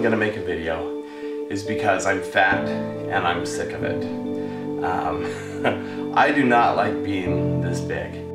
I'm gonna make a video is because I'm fat and I'm sick of it. I do not like being this big.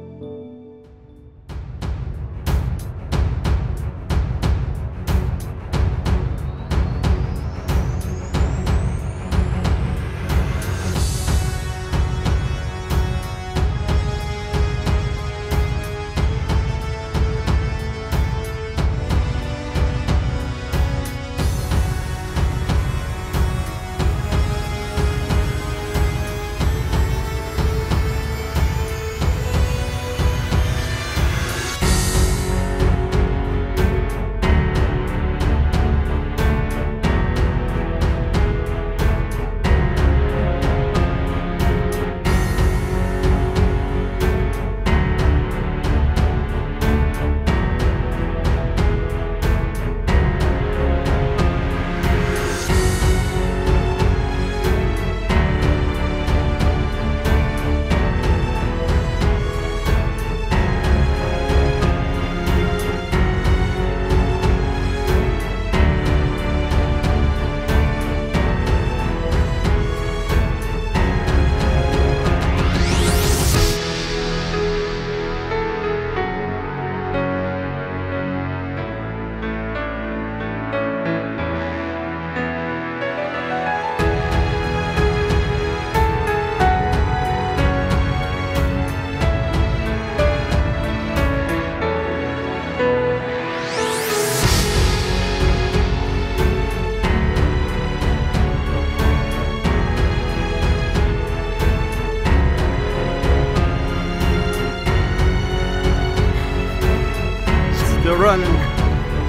Running.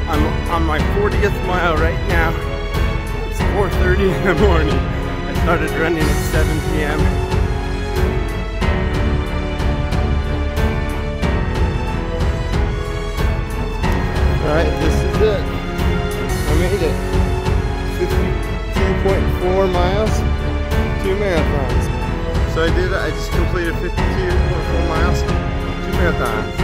I'm on my 40th mile right now. It's 4:30 in the morning. I started running at 7 p.m. Alright, this is it. I made it. 52.4 miles, 2 marathons. So I just completed 52.4 miles, 2 marathons.